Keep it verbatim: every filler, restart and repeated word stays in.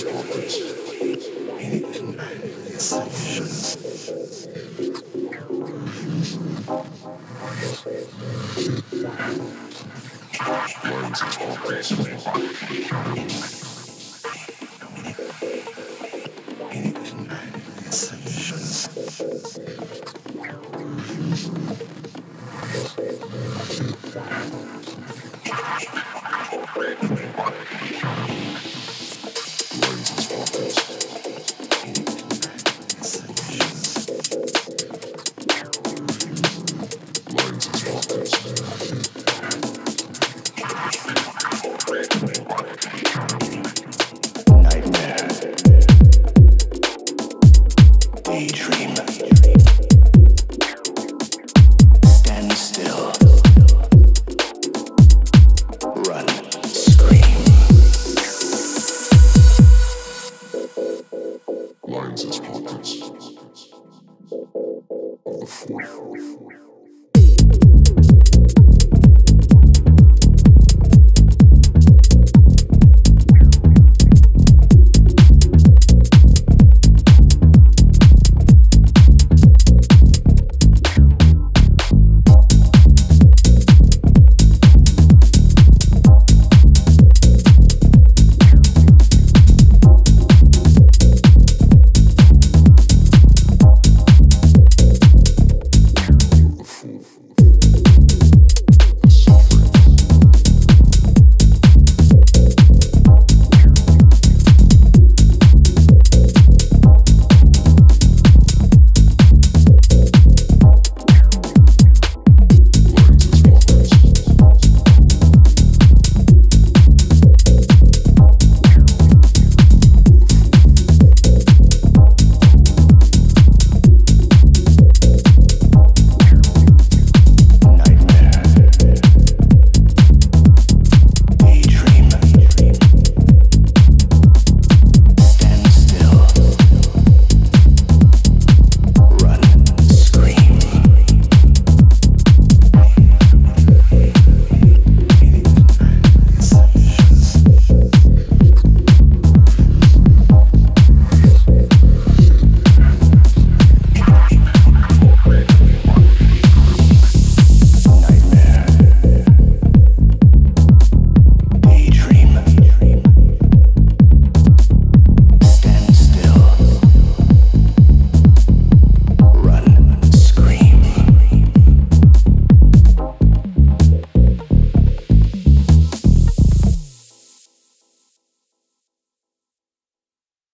his pockets. He didn't solution. Thank you.